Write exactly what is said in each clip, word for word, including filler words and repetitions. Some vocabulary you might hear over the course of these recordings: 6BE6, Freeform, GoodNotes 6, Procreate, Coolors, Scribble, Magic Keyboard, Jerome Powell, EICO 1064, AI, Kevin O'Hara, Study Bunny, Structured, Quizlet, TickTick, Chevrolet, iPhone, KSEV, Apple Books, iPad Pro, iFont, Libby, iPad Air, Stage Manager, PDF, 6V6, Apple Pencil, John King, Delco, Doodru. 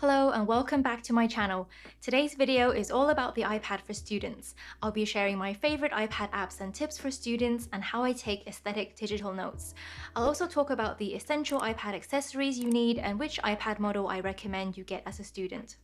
Hello and welcome back to my channel. Today's video is all about the iPad for students. I'll be sharing my favorite iPad apps and tips for students and how I take aesthetic digital notes. I'll also talk about the essential iPad accessories you need and which iPad model I recommend you get as a student.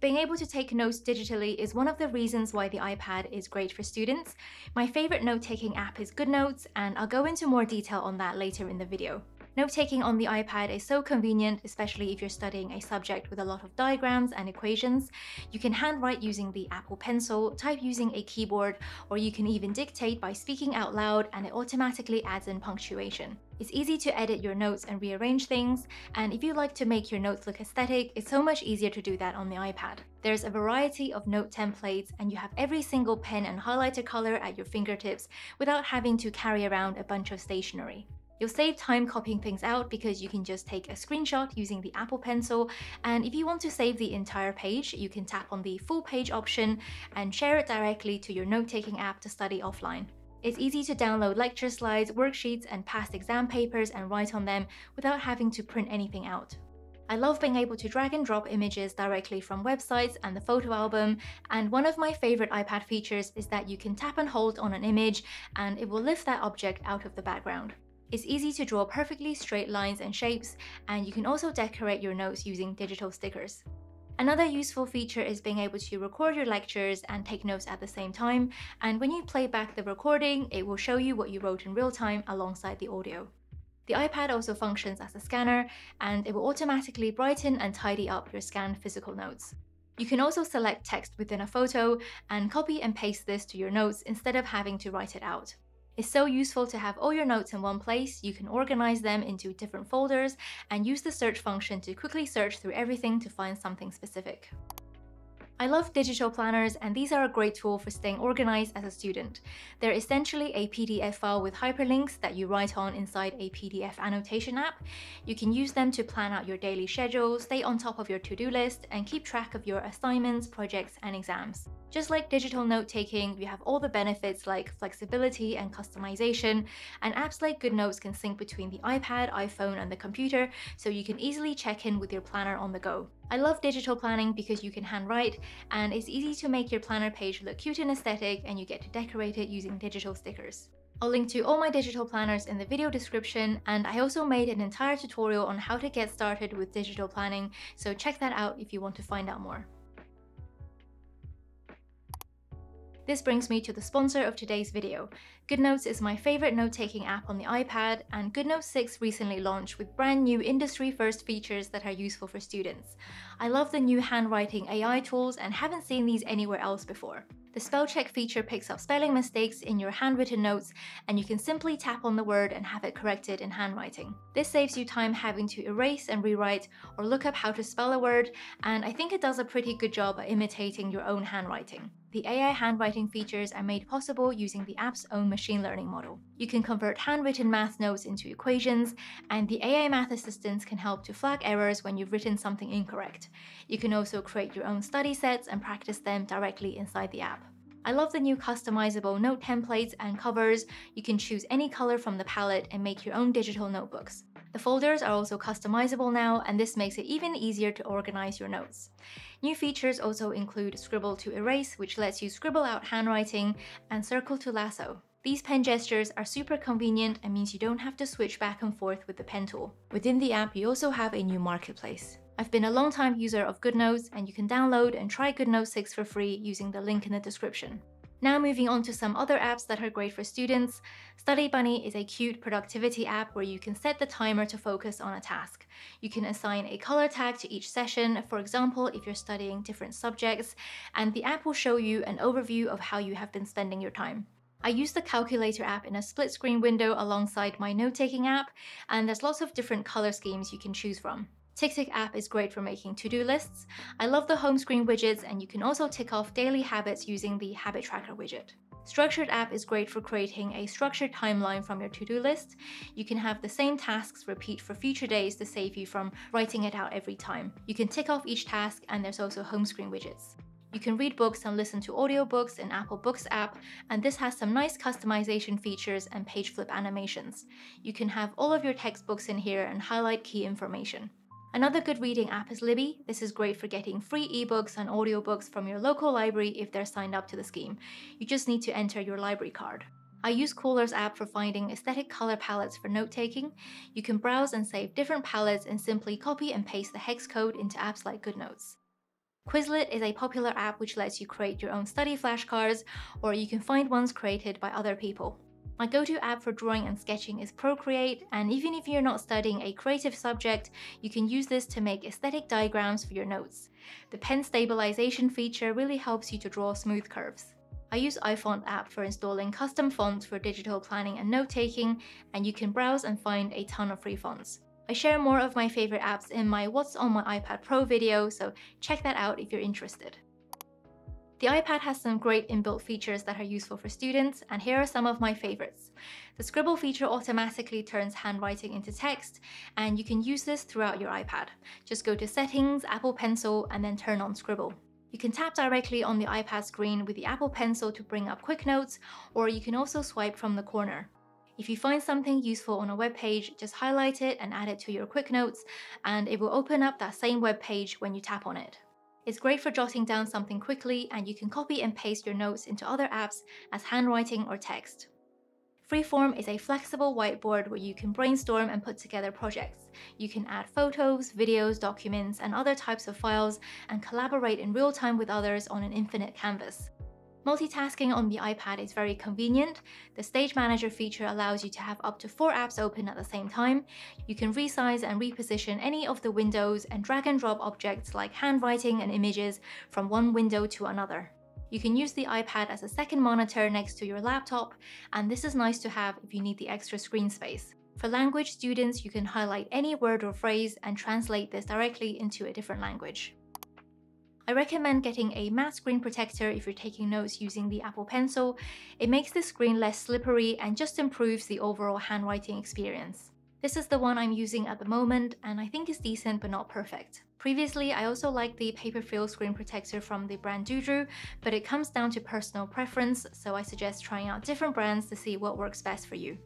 Being able to take notes digitally is one of the reasons why the iPad is great for students. My favorite note-taking app is GoodNotes, and I'll go into more detail on that later in the video. Note-taking on the iPad is so convenient, especially if you're studying a subject with a lot of diagrams and equations. You can handwrite using the Apple Pencil, type using a keyboard, or you can even dictate by speaking out loud and it automatically adds in punctuation. It's easy to edit your notes and rearrange things, and if you like to make your notes look aesthetic, it's so much easier to do that on the iPad. There's a variety of note templates and you have every single pen and highlighter color at your fingertips without having to carry around a bunch of stationery. You'll save time copying things out because you can just take a screenshot using the Apple Pencil, and if you want to save the entire page, you can tap on the full page option and share it directly to your note-taking app to study offline. It's easy to download lecture slides, worksheets, and past exam papers and write on them without having to print anything out. I love being able to drag and drop images directly from websites and the photo album, and one of my favorite iPad features is that you can tap and hold on an image and it will lift that object out of the background. It's easy to draw perfectly straight lines and shapes, and you can also decorate your notes using digital stickers. Another useful feature is being able to record your lectures and take notes at the same time, and when you play back the recording, it will show you what you wrote in real time alongside the audio. The iPad also functions as a scanner, and it will automatically brighten and tidy up your scanned physical notes. You can also select text within a photo and copy and paste this to your notes instead of having to write it out. It's so useful to have all your notes in one place. You can organize them into different folders and use the search function to quickly search through everything to find something specific. I love digital planners, and these are a great tool for staying organized as a student. They're essentially a P D F file with hyperlinks that you write on inside a P D F annotation app. You can use them to plan out your daily schedule, stay on top of your to-do list, and keep track of your assignments, projects, and exams. Just like digital note-taking, you have all the benefits like flexibility and customization, and apps like GoodNotes can sync between the iPad, iPhone, and the computer, so you can easily check in with your planner on the go. I love digital planning because you can handwrite, and it's easy to make your planner page look cute and aesthetic, and you get to decorate it using digital stickers. I'll link to all my digital planners in the video description, and I also made an entire tutorial on how to get started with digital planning, so check that out if you want to find out more. This brings me to the sponsor of today's video. GoodNotes is my favorite note-taking app on the iPad, and GoodNotes six recently launched with brand new industry-first features that are useful for students. I love the new handwriting A I tools and haven't seen these anywhere else before. The spell check feature picks up spelling mistakes in your handwritten notes, and you can simply tap on the word and have it corrected in handwriting. This saves you time having to erase and rewrite or look up how to spell a word, and I think it does a pretty good job at imitating your own handwriting. The A I handwriting features are made possible using the app's own machine learning model. You can convert handwritten math notes into equations, and the A I math assistants can help to flag errors when you've written something incorrect. You can also create your own study sets and practice them directly inside the app. I love the new customizable note templates and covers. You can choose any color from the palette and make your own digital notebooks. The folders are also customizable now, and this makes it even easier to organize your notes. New features also include Scribble to Erase, which lets you scribble out handwriting, and Circle to Lasso. These pen gestures are super convenient and means you don't have to switch back and forth with the pen tool. Within the app, you also have a new marketplace. I've been a long-time user of GoodNotes, and you can download and try GoodNotes six for free using the link in the description. Now moving on to some other apps that are great for students. Study Bunny is a cute productivity app where you can set the timer to focus on a task. You can assign a color tag to each session, for example, if you're studying different subjects, and the app will show you an overview of how you have been spending your time. I use the calculator app in a split-screen window alongside my note-taking app, and there's lots of different color schemes you can choose from. TickTick app is great for making to-do lists. I love the home screen widgets, and you can also tick off daily habits using the habit tracker widget. Structured app is great for creating a structured timeline from your to-do list. You can have the same tasks repeat for future days to save you from writing it out every time. You can tick off each task, and there's also home screen widgets. You can read books and listen to audiobooks in Apple Books app, and this has some nice customization features and page flip animations. You can have all of your textbooks in here and highlight key information. Another good reading app is Libby. This is great for getting free ebooks and audiobooks from your local library if they're signed up to the scheme. You just need to enter your library card. I use Coolors app for finding aesthetic color palettes for note-taking. You can browse and save different palettes and simply copy and paste the hex code into apps like GoodNotes. Quizlet is a popular app which lets you create your own study flashcards, or you can find ones created by other people. My go-to app for drawing and sketching is Procreate, and even if you're not studying a creative subject, you can use this to make aesthetic diagrams for your notes. The pen stabilization feature really helps you to draw smooth curves. I use iFont app for installing custom fonts for digital planning and note-taking, and you can browse and find a ton of free fonts. I share more of my favorite apps in my What's on my iPad Pro video, so check that out if you're interested. The iPad has some great inbuilt features that are useful for students, and here are some of my favorites. The Scribble feature automatically turns handwriting into text, and you can use this throughout your iPad. Just go to Settings, Apple Pencil, and then turn on Scribble. You can tap directly on the iPad screen with the Apple Pencil to bring up quick notes, or you can also swipe from the corner. If you find something useful on a web page, just highlight it and add it to your quick notes, and it will open up that same web page when you tap on it. It's great for jotting down something quickly, and you can copy and paste your notes into other apps as handwriting or text. Freeform is a flexible whiteboard where you can brainstorm and put together projects. You can add photos, videos, documents, and other types of files and collaborate in real time with others on an infinite canvas. Multitasking on the iPad is very convenient. The Stage Manager feature allows you to have up to four apps open at the same time. You can resize and reposition any of the windows and drag and drop objects like handwriting and images from one window to another. You can use the iPad as a second monitor next to your laptop, and this is nice to have if you need the extra screen space. For language students, you can highlight any word or phrase and translate this directly into a different language. I recommend getting a matte screen protector if you're taking notes using the Apple Pencil. It makes the screen less slippery and just improves the overall handwriting experience. This is the one I'm using at the moment, and I think it's decent but not perfect. Previously, I also liked the paper film screen protector from the brand Doodru, but it comes down to personal preference, so I suggest trying out different brands to see what works best for you.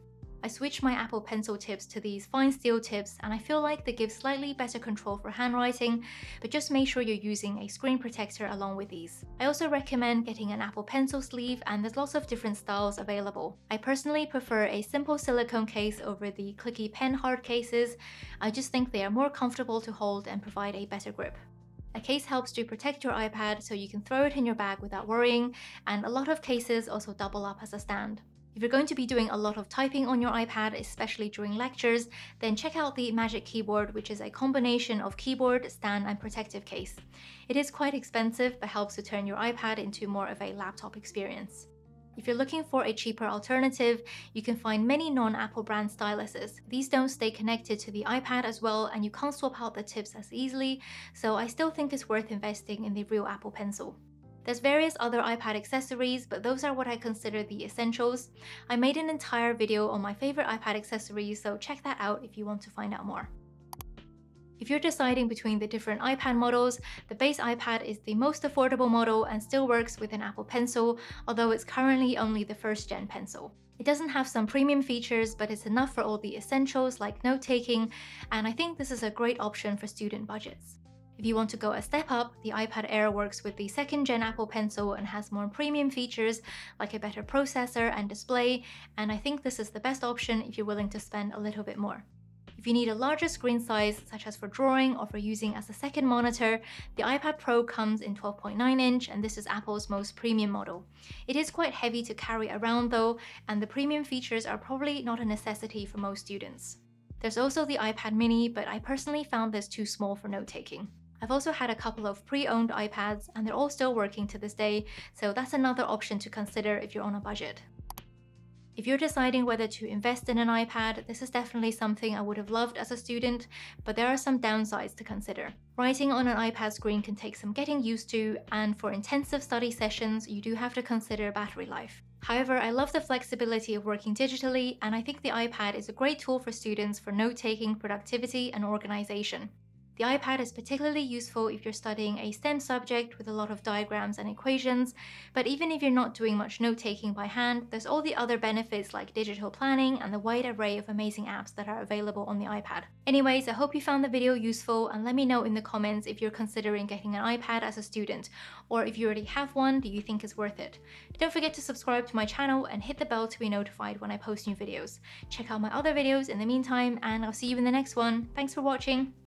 I switched my Apple Pencil tips to these fine steel tips, and I feel like they give slightly better control for handwriting, but just make sure you're using a screen protector along with these. I also recommend getting an Apple Pencil sleeve, and there's lots of different styles available. I personally prefer a simple silicone case over the clicky pen hard cases. I just think they are more comfortable to hold and provide a better grip. A case helps to protect your iPad so you can throw it in your bag without worrying, and a lot of cases also double up as a stand. If you're going to be doing a lot of typing on your iPad, especially during lectures, then check out the Magic Keyboard, which is a combination of keyboard, stand, and protective case. It is quite expensive, but helps to turn your iPad into more of a laptop experience. If you're looking for a cheaper alternative, you can find many non-Apple brand styluses. These don't stay connected to the iPad as well, and you can't swap out the tips as easily, so I still think it's worth investing in the real Apple Pencil. There's various other iPad accessories, but those are what I consider the essentials. I made an entire video on my favorite iPad accessories, so check that out if you want to find out more. If you're deciding between the different iPad models, the base iPad is the most affordable model and still works with an Apple Pencil, although it's currently only the first gen Pencil. It doesn't have some premium features, but it's enough for all the essentials like note-taking, and I think this is a great option for student budgets. If you want to go a step up, the iPad Air works with the second gen Apple Pencil and has more premium features like a better processor and display, and I think this is the best option if you're willing to spend a little bit more. If you need a larger screen size, such as for drawing or for using as a second monitor, the iPad Pro comes in twelve point nine inch, and this is Apple's most premium model. It is quite heavy to carry around though, and the premium features are probably not a necessity for most students. There's also the iPad mini, but I personally found this too small for note-taking. I've also had a couple of pre-owned iPads, and they're all still working to this day, so that's another option to consider if you're on a budget. If you're deciding whether to invest in an iPad, this is definitely something I would have loved as a student, but there are some downsides to consider. Writing on an iPad screen can take some getting used to, and for intensive study sessions, you do have to consider battery life. However, I love the flexibility of working digitally, and I think the iPad is a great tool for students for note-taking, productivity, and organization. The iPad is particularly useful if you're studying a STEM subject with a lot of diagrams and equations, but even if you're not doing much note-taking by hand, there's all the other benefits like digital planning and the wide array of amazing apps that are available on the iPad. Anyways, I hope you found the video useful, and let me know in the comments if you're considering getting an iPad as a student, or if you already have one, do you think it's worth it? Don't forget to subscribe to my channel and hit the bell to be notified when I post new videos. Check out my other videos in the meantime, and I'll see you in the next one. Thanks for watching!